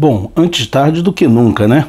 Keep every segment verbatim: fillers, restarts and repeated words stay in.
Bom, antes tarde do que nunca, né?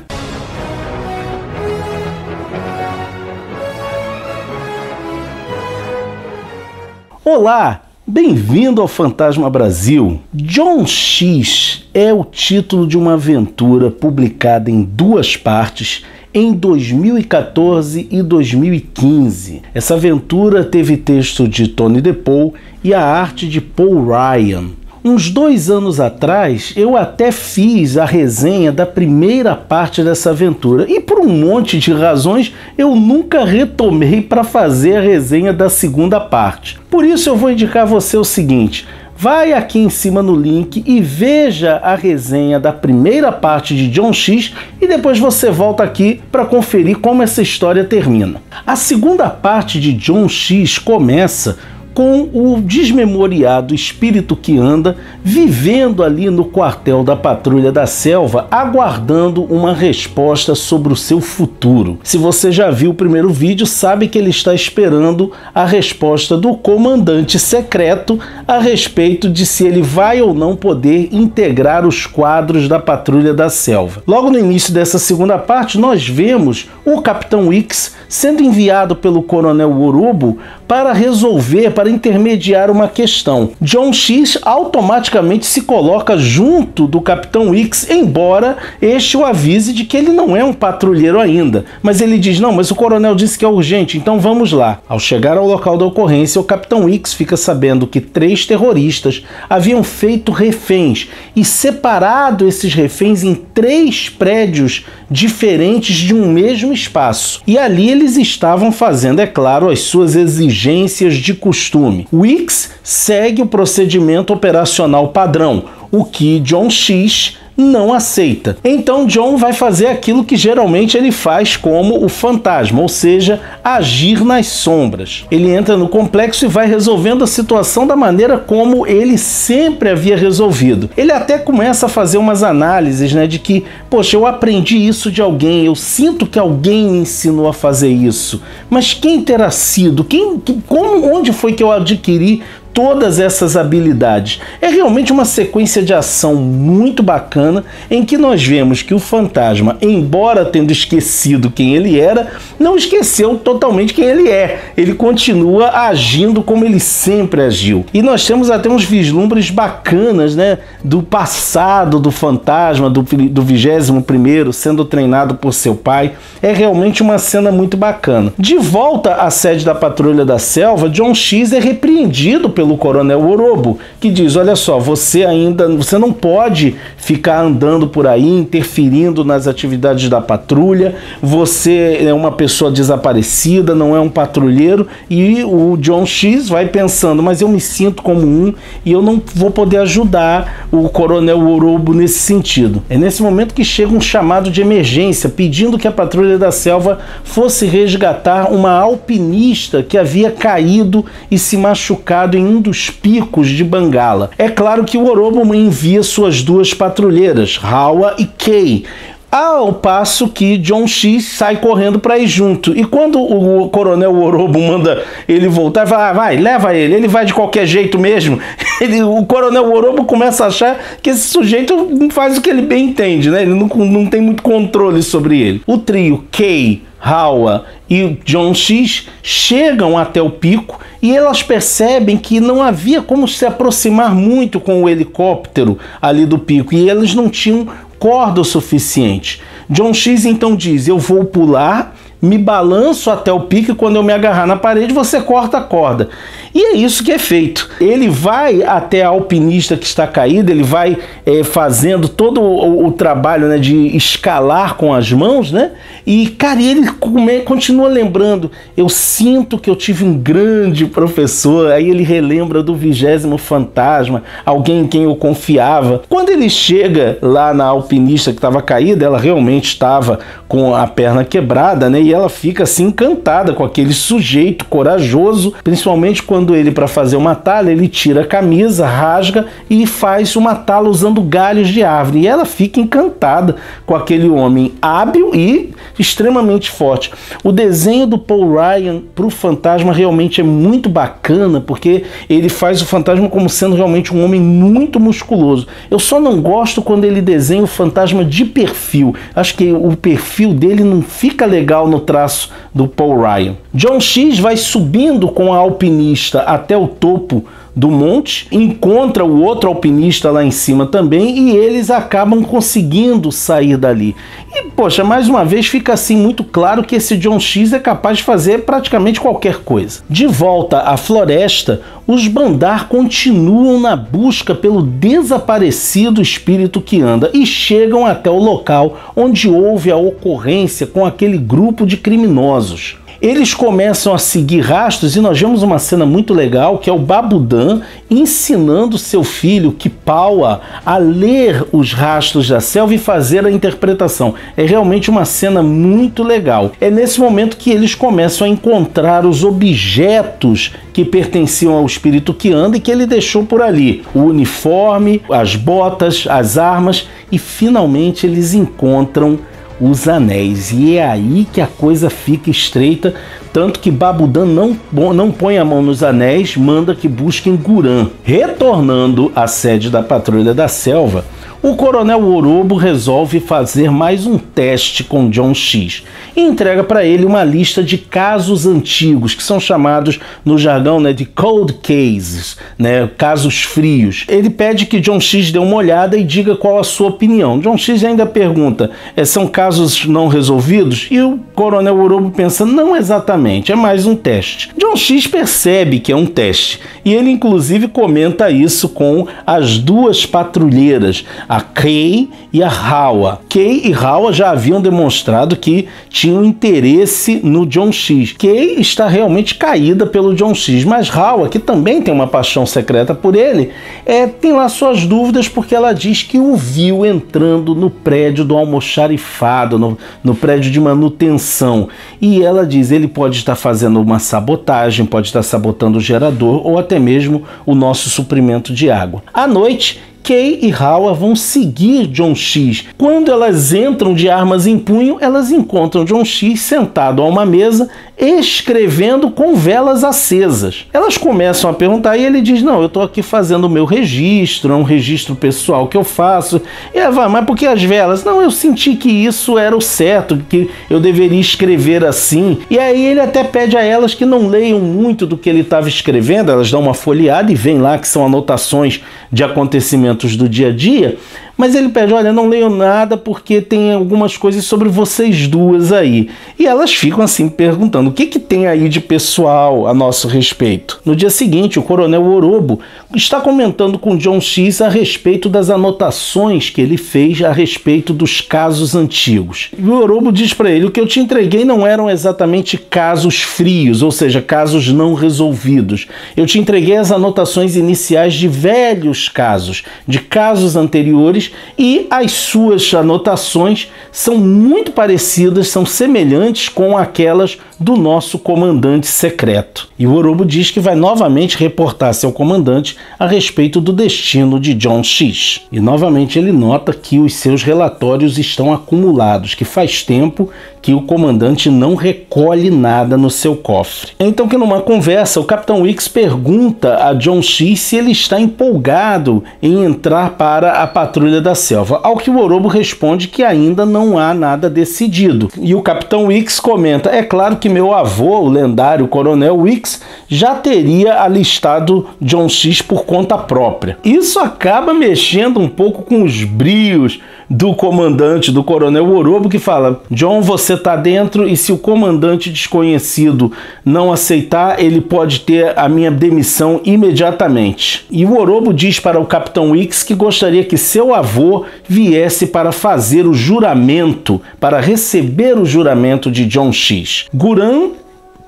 Olá! Bem-vindo ao Fantasma Brasil. John X é o título de uma aventura publicada em duas partes em dois mil e quatorze e dois mil e quinze. Essa aventura teve texto de Tony DePaul e a arte de Paul Ryan. Uns dois anos atrás eu até fiz a resenha da primeira parte dessa aventura e por um monte de razões eu nunca retomei para fazer a resenha da segunda parte. Por isso eu vou indicar a você o seguinte: vai aqui em cima no link e veja a resenha da primeira parte de John X e depois você volta aqui para conferir como essa história termina. A segunda parte de John X começa com o desmemoriado espírito que anda vivendo ali no quartel da Patrulha da Selva, aguardando uma resposta sobre o seu futuro. Se você já viu o primeiro vídeo, sabe que ele está esperando a resposta do comandante secreto a respeito de se ele vai ou não poder integrar os quadros da Patrulha da Selva. Logo no início dessa segunda parte, nós vemos o Capitão Weeks sendo enviado pelo Coronel Worubu para resolver, para intermediar uma questão. John X automaticamente se coloca junto do Capitão X, embora este o avise de que ele não é um patrulheiro ainda. Mas ele diz: não, mas o coronel disse que é urgente, então vamos lá. Ao chegar ao local da ocorrência, o Capitão X fica sabendo que três terroristas haviam feito reféns e separado esses reféns em três prédios diferentes de um mesmo espaço. E ali eles estavam fazendo, é claro, as suas exigências de costume. Wicks segue o procedimento operacional padrão, o que John X não aceita. Então John vai fazer aquilo que geralmente ele faz como o fantasma, ou seja, agir nas sombras. Ele entra no complexo e vai resolvendo a situação da maneira como ele sempre havia resolvido. Ele até começa a fazer umas análises, né, de que, poxa, eu aprendi isso de alguém, eu sinto que alguém me ensinou a fazer isso, mas quem terá sido? Quem, como, onde foi que eu adquiri todas essas habilidades? É realmente uma sequência de ação muito bacana em que nós vemos que o fantasma, embora tendo esquecido quem ele era, não esqueceu totalmente quem ele é. Ele continua agindo como ele sempre agiu. E nós temos até uns vislumbres bacanas, né, do passado do fantasma, do, do vigésimo primeiro, sendo treinado por seu pai. É realmente uma cena muito bacana. De volta à sede da Patrulha da Selva, John X é repreendido pelo pelo Coronel Worubu, que diz: olha só, você ainda, você não pode ficar andando por aí, interferindo nas atividades da patrulha, você é uma pessoa desaparecida, não é um patrulheiro. E o John X vai pensando: mas eu me sinto como um e eu não vou poder ajudar o Coronel Worubu nesse sentido. É nesse momento que chega um chamado de emergência, pedindo que a Patrulha da Selva fosse resgatar uma alpinista que havia caído e se machucado em um dos picos de Bangala. É claro que o Worubu envia suas duas patrulheiras, Hawa e Kei, ao passo que John X sai correndo para ir junto. E quando o Coronel Worubu manda ele voltar, fala: ah, vai, leva ele, ele vai de qualquer jeito mesmo. Ele, o Coronel Worubu começa a achar que esse sujeito faz o que ele bem entende, né? Ele não, não tem muito controle sobre ele. O trio Kei, Hawa e John X chegam até o pico e elas percebem que não havia como se aproximar muito com o helicóptero ali do pico e eles não tinham corda o suficiente. John X então diz: eu vou pular, me balanço até o pico e quando eu me agarrar na parede você corta a corda. E é isso que é feito. Ele vai até a alpinista que está caída, ele vai é, fazendo todo o, o trabalho, né, de escalar com as mãos, né? E, cara, ele come, continua lembrando: eu sinto que eu tive um grande professor. Aí ele relembra do vigésimo fantasma, alguém em quem eu confiava. Quando ele chega lá na alpinista que estava caída, ela realmente estava com a perna quebrada, né? E e ela fica assim encantada com aquele sujeito corajoso, principalmente quando ele, para fazer uma talha, ele tira a camisa, rasga e faz uma talha usando galhos de árvore. E ela fica encantada com aquele homem hábil e extremamente forte. O desenho do Paul Ryan para o fantasma realmente é muito bacana, porque ele faz o fantasma como sendo realmente um homem muito musculoso. Eu só não gosto quando ele desenha o fantasma de perfil. Acho que o perfil dele não fica legal no traço do Paul Ryan. John X vai subindo com a alpinista até o topo do monte, encontra o outro alpinista lá em cima também e eles acabam conseguindo sair dali. E, poxa, mais uma vez fica assim muito claro que esse John X é capaz de fazer praticamente qualquer coisa. De volta à floresta, os Bandar continuam na busca pelo desaparecido espírito que anda e chegam até o local onde houve a ocorrência com aquele grupo de criminosos. Eles começam a seguir rastros e nós vemos uma cena muito legal, que é o Babudan ensinando seu filho, Kipawa, a ler os rastros da selva e fazer a interpretação. É realmente uma cena muito legal. É nesse momento que eles começam a encontrar os objetos que pertenciam ao espírito que anda e que ele deixou por ali. O uniforme, as botas, as armas e finalmente eles encontram os anéis, e é aí que a coisa fica estreita, tanto que Babudan não, não põe a mão nos anéis, manda que busquem Guran. Retornando à sede da Patrulha da Selva, o Coronel Worubu resolve fazer mais um teste com John X e entrega para ele uma lista de casos antigos, que são chamados no jargão, né, de cold cases, né, casos frios. Ele pede que John X dê uma olhada e diga qual a sua opinião. John X ainda pergunta, são casos casos não resolvidos? E o Coronel Worubu pensa, não exatamente, é mais um teste. John X percebe que é um teste e ele inclusive comenta isso com as duas patrulheiras, a Kei e a Hawa. Kei e Hawa já haviam demonstrado que tinham interesse no John X. Kei está realmente caída pelo John X, mas Hawa, que também tem uma paixão secreta por ele, é, tem lá suas dúvidas, porque ela diz que o viu entrando no prédio do almoxarifado, No, no prédio de manutenção, e ela diz, ele pode estar fazendo uma sabotagem, pode estar sabotando o gerador ou até mesmo o nosso suprimento de água. À noite, Kei e Hawa vão seguir John X. Quando elas entram de armas em punho, elas encontram John X sentado a uma mesa, escrevendo com velas acesas. Elas começam a perguntar e ele diz, não, eu estou aqui fazendo o meu registro, é um registro pessoal que eu faço. E ela vai, mas por que as velas? Não, eu senti que isso era o certo, que eu deveria escrever assim. E aí ele até pede a elas que não leiam muito do que ele estava escrevendo, elas dão uma folheada e vem lá que são anotações de acontecimentos do dia a dia, mas ele pede, olha, não leio nada porque tem algumas coisas sobre vocês duas aí. E elas ficam assim perguntando, o que que tem aí de pessoal a nosso respeito? No dia seguinte, o Coronel Worubu está comentando com John X a respeito das anotações que ele fez a respeito dos casos antigos. E o Worubu diz para ele, o que eu te entreguei não eram exatamente casos frios, ou seja, casos não resolvidos. Eu te entreguei as anotações iniciais de velhos casos, de casos anteriores, e as suas anotações são muito parecidas, são semelhantes com aquelas do nosso comandante secreto. E o Worubu diz que vai novamente reportar seu comandante a respeito do destino de John X. E novamente ele nota que os seus relatórios estão acumulados, que faz tempo que o comandante não recolhe nada no seu cofre. Então, que numa conversa, o Capitão Weeks pergunta a John X se ele está empolgado em entrar para a Patrulha da Selva, ao que o Worubu responde que ainda não há nada decidido. E o Capitão Weeks comenta, é claro que meu avô, o lendário Coronel Wicks, já teria alistado John X por conta própria. Isso acaba mexendo um pouco com os brios do comandante, do Coronel Worubu, que fala, John, você tá dentro, e se o comandante desconhecido não aceitar, ele pode ter a minha demissão imediatamente. E o Worubu diz para o Capitão Weeks que gostaria que seu avô viesse para fazer o juramento, para receber o juramento de John X. Guran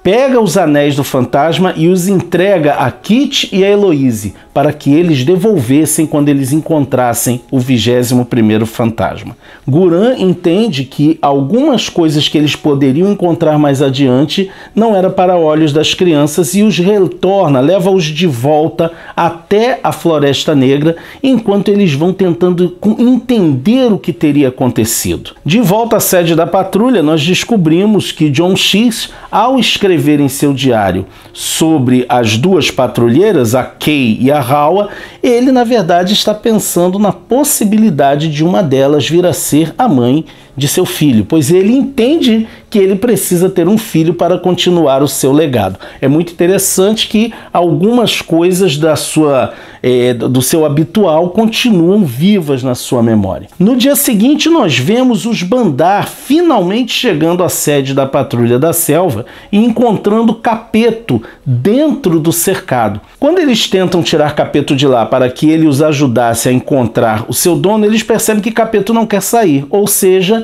pega os anéis do fantasma e os entrega a Kit e a Heloise para que eles devolvessem quando eles encontrassem o vigésimo primeiro fantasma. Guran entende que algumas coisas que eles poderiam encontrar mais adiante não era para olhos das crianças e os retorna, leva-os de volta até a Floresta Negra enquanto eles vão tentando entender o que teria acontecido. De volta à sede da patrulha, nós descobrimos que John X, ao escrever escrever em seu diário sobre as duas patrulheiras, a Kei e a Hawa, ele na verdade está pensando na possibilidade de uma delas vir a ser a mãe de seu filho, pois ele entende que ele precisa ter um filho para continuar o seu legado. É muito interessante que algumas coisas da sua, é, do seu habitual continuam vivas na sua memória. No dia seguinte, nós vemos os Bandar finalmente chegando à sede da Patrulha da Selva e encontrando Capeto dentro do cercado. Quando eles tentam tirar Capeto de lá para que ele os ajudasse a encontrar o seu dono, eles percebem que Capeto não quer sair, ou seja,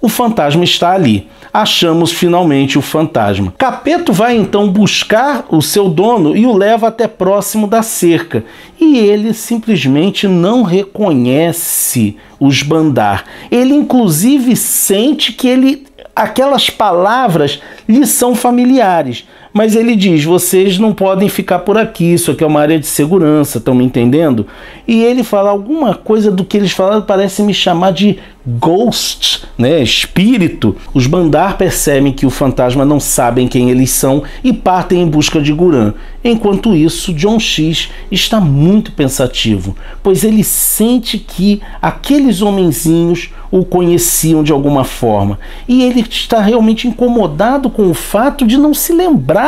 o fantasma está ali. Achamos finalmente o fantasma. Capeto vai então buscar o seu dono e o leva até próximo da cerca. E ele simplesmente não reconhece os Bandar. Ele inclusive sente que ele, aquelas palavras lhe são familiares. Mas ele diz, vocês não podem ficar por aqui, isso aqui é uma área de segurança, estão me entendendo? E ele fala alguma coisa do que eles falaram, parece me chamar de ghost, né, espírito. Os Bandar percebem que o fantasma não sabem quem eles são e partem em busca de Guran. Enquanto isso, John X está muito pensativo, pois ele sente que aqueles homenzinhos o conheciam de alguma forma. E ele está realmente incomodado com o fato de não se lembrar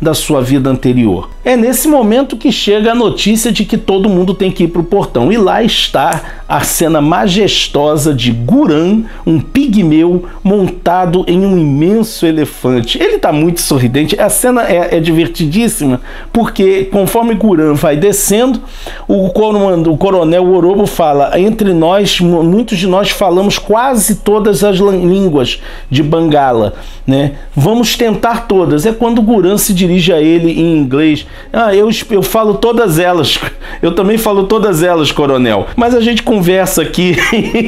da sua vida anterior. É nesse momento que chega a notícia de que todo mundo tem que ir para o portão. E lá está a cena majestosa de Guran, um pigmeu montado em um imenso elefante. Ele está muito sorridente. A cena é, é divertidíssima, porque conforme Guran vai descendo, o, coronel, o coronel Worubu fala, entre nós, muitos de nós falamos quase todas as línguas de Bangala, né? Vamos tentar todas. É quando Guran se dirige a ele em inglês. Ah, eu, eu falo todas elas. Eu também falo todas elas, coronel. Mas a gente conversa aqui.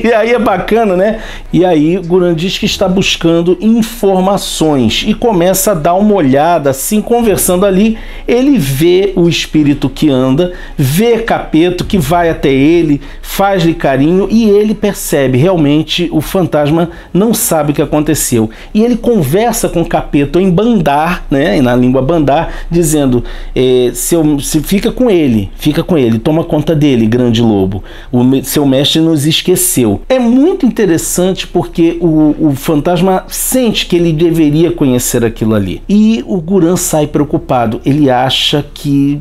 E aí é bacana, né? E aí Guran diz que está buscando informações e começa a dar uma olhada, assim, conversando ali. Ele vê o espírito que anda, vê Capeto que vai até ele, faz-lhe carinho e ele percebe realmente o fantasma não sabe o que aconteceu. E ele conversa com Capeto em Bandar, né, na língua Bandar, dizendo, eh, seu, se fica com ele, fica com ele, toma conta dele, grande lobo, o me, seu mestre nos esqueceu. É muito interessante porque o, o fantasma sente que ele deveria conhecer aquilo ali. E o Guran sai preocupado, ele acha que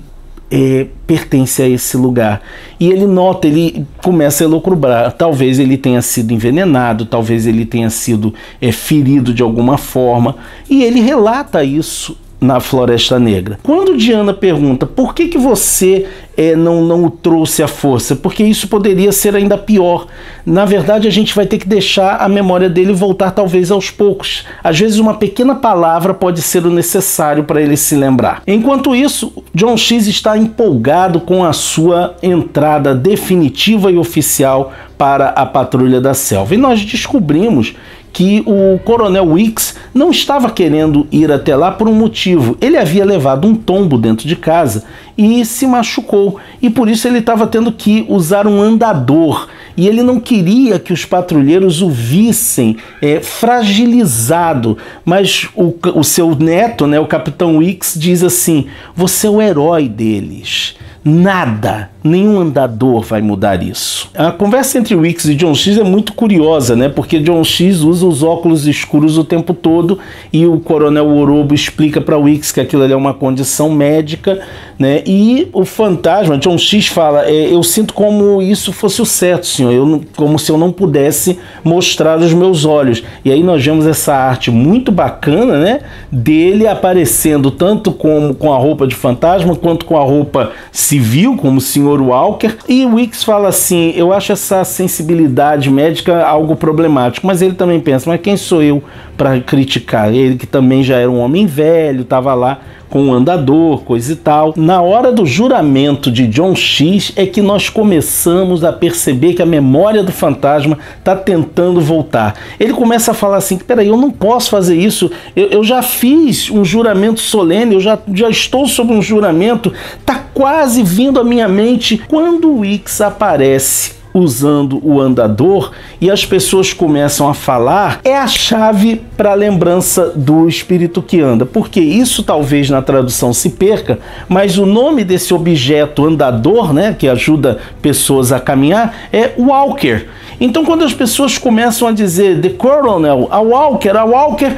eh, pertence a esse lugar. E ele nota, ele começa a elucubrar. Talvez ele tenha sido envenenado, talvez ele tenha sido é, ferido de alguma forma. E ele relata isso na Floresta Negra. Quando Diana pergunta por que, que você é, não, não o trouxe à força, porque isso poderia ser ainda pior. Na verdade, a gente vai ter que deixar a memória dele voltar talvez aos poucos. Às vezes, uma pequena palavra pode ser o necessário para ele se lembrar. Enquanto isso, John X está empolgado com a sua entrada definitiva e oficial para a Patrulha da Selva. E nós descobrimos que o Coronel Wicks não estava querendo ir até lá por um motivo. Ele havia levado um tombo dentro de casa e se machucou. E por isso ele estava tendo que usar um andador. E ele não queria que os patrulheiros o vissem é, fragilizado. Mas o, o seu neto, né, o Capitão Weeks, diz assim, você é o herói deles. Nada, nenhum andador vai mudar isso. A conversa entre Weeks e John X é muito curiosa, né? Porque John X usa os óculos escuros o tempo todo e o Coronel Worubu explica para Weeks que aquilo ali é uma condição médica, né? E o fantasma, John X, fala, é, eu sinto como isso fosse o certo, senhor, eu, como se eu não pudesse mostrar os meus olhos. E aí nós vemos essa arte muito bacana, né? Dele aparecendo tanto com, com a roupa de fantasma, quanto com a roupa civil, como o senhor Walker. E Weeks fala assim, eu acho essa sensibilidade médica algo problemático, mas ele também pensa, mas quem sou eu para criticar? Ele que também já era um homem velho, estava lá com um andador, coisa e tal. Na hora do juramento de John X é que nós começamos a perceber que a memória do fantasma está tentando voltar. Ele começa a falar assim, peraí, eu não posso fazer isso, eu, eu já fiz um juramento solene, eu já, já estou sob um juramento, tá quase vindo à minha mente. Quando o X aparece usando o andador e as pessoas começam a falar, é a chave para a lembrança do espírito que anda, porque isso talvez na tradução se perca, mas o nome desse objeto andador, né, que ajuda pessoas a caminhar, é Walker. Então quando as pessoas começam a dizer The Coronel, a Walker, a Walker,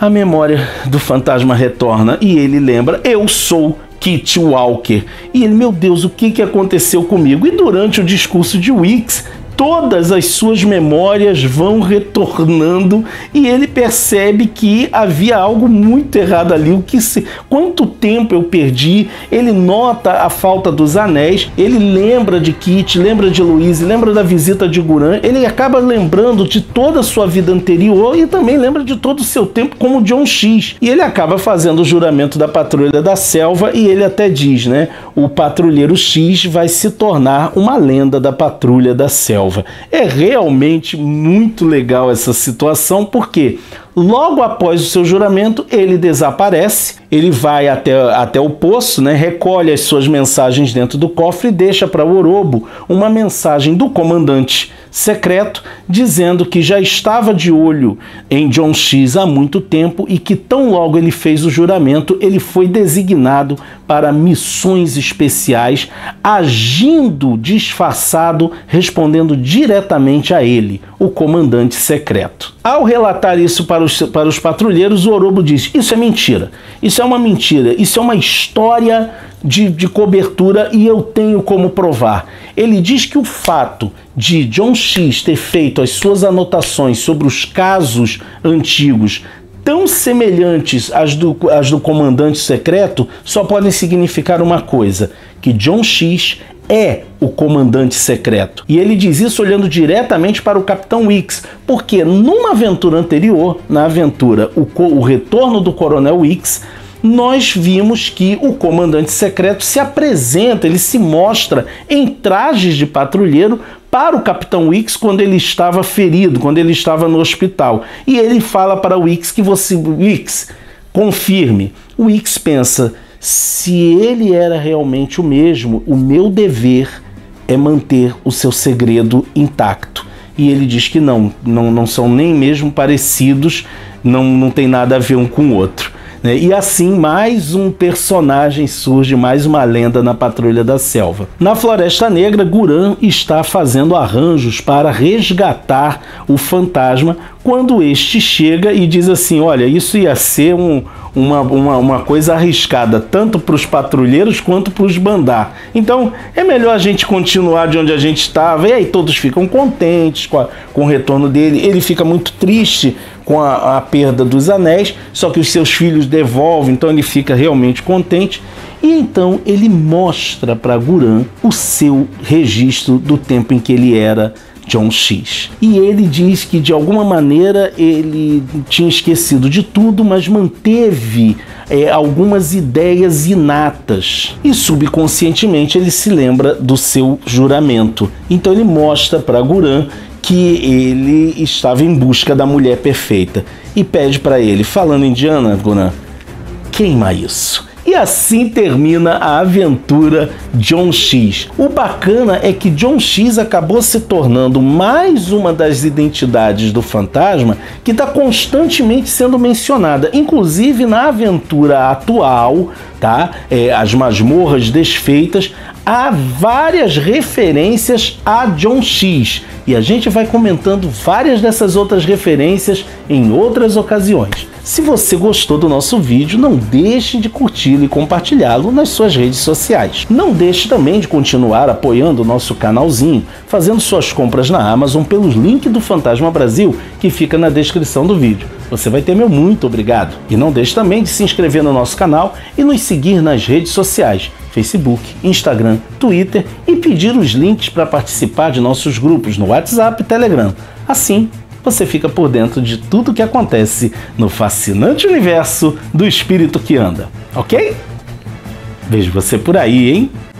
a memória do fantasma retorna e ele lembra, eu sou Kit Walker. E ele, meu Deus, o que, que aconteceu comigo? E durante o discurso de Weeks, todas as suas memórias vão retornando e ele percebe que havia algo muito errado ali. O que se... Quanto tempo eu perdi? Ele nota a falta dos anéis, ele lembra de Kit, lembra de Heloise, lembra da visita de Guran, ele acaba lembrando de toda a sua vida anterior e também lembra de todo o seu tempo como John X. E ele acaba fazendo o juramento da Patrulha da Selva e ele até diz, né? O Patrulheiro X vai se tornar uma lenda da Patrulha da Selva. É realmente muito legal essa situação, porque logo após o seu juramento ele desaparece, ele vai até, até o poço, né, recolhe as suas mensagens dentro do cofre e deixa para Worubu uma mensagem do comandante secreto dizendo que já estava de olho em John X há muito tempo e que tão logo ele fez o juramento, ele foi designado para missões especiais, agindo disfarçado, respondendo diretamente a ele, o comandante secreto. Ao relatar isso para os, para os patrulheiros, o Worubu diz, isso é mentira, isso é uma mentira, isso é uma história De, de cobertura e eu tenho como provar. Ele diz que o fato de John X ter feito as suas anotações sobre os casos antigos tão semelhantes às do, às do comandante secreto só podem significar uma coisa, que John X é o comandante secreto. E ele diz isso olhando diretamente para o Capitão Weeks, porque numa aventura anterior, na aventura O, o Retorno do Coronel Weeks, nós vimos que o comandante secreto se apresenta, ele se mostra em trajes de patrulheiro para o Capitão Weeks quando ele estava ferido, quando ele estava no hospital. E ele fala para o Weeks que você... Weeks, confirme. O Weeks pensa, se ele era realmente o mesmo, o meu dever é manter o seu segredo intacto. E ele diz que não, não, não são nem mesmo parecidos, não, não tem nada a ver um com o outro. E assim mais um personagem surge, mais uma lenda na Patrulha da Selva. Na Floresta Negra, Guran está fazendo arranjos para resgatar o fantasma quando este chega e diz assim, olha, isso ia ser um, uma, uma, uma coisa arriscada, tanto para os patrulheiros quanto para os bandar. Então é melhor a gente continuar de onde a gente estava. E aí todos ficam contentes com, a, com o retorno dele. Ele fica muito triste com a, a perda dos anéis, só que os seus filhos devolvem, então ele fica realmente contente. E então ele mostra para Guran o seu registro do tempo em que ele era John X. E ele diz que de alguma maneira ele tinha esquecido de tudo, mas manteve é, algumas ideias inatas. E subconscientemente ele se lembra do seu juramento. Então ele mostra para Guran que ele estava em busca da mulher perfeita e pede para ele, falando em Diana, Guran, queima isso. E assim termina a aventura John X. O bacana é que John X acabou se tornando mais uma das identidades do fantasma que está constantemente sendo mencionada, inclusive na aventura atual, tá? É, as masmorras desfeitas, há várias referências a John X e a gente vai comentando várias dessas outras referências em outras ocasiões. Se você gostou do nosso vídeo, não deixe de curti-lo e compartilhá-lo nas suas redes sociais. Não deixe também de continuar apoiando o nosso canalzinho, fazendo suas compras na Amazon pelos links do Fantasma Brasil, que fica na descrição do vídeo. Você vai ter meu muito obrigado. E não deixe também de se inscrever no nosso canal e nos seguir nas redes sociais, Facebook, Instagram, Twitter, e pedir os links para participar de nossos grupos no WhatsApp e Telegram. Assim, você fica por dentro de tudo o que acontece no fascinante universo do espírito que anda, ok? Vejo você por aí, hein?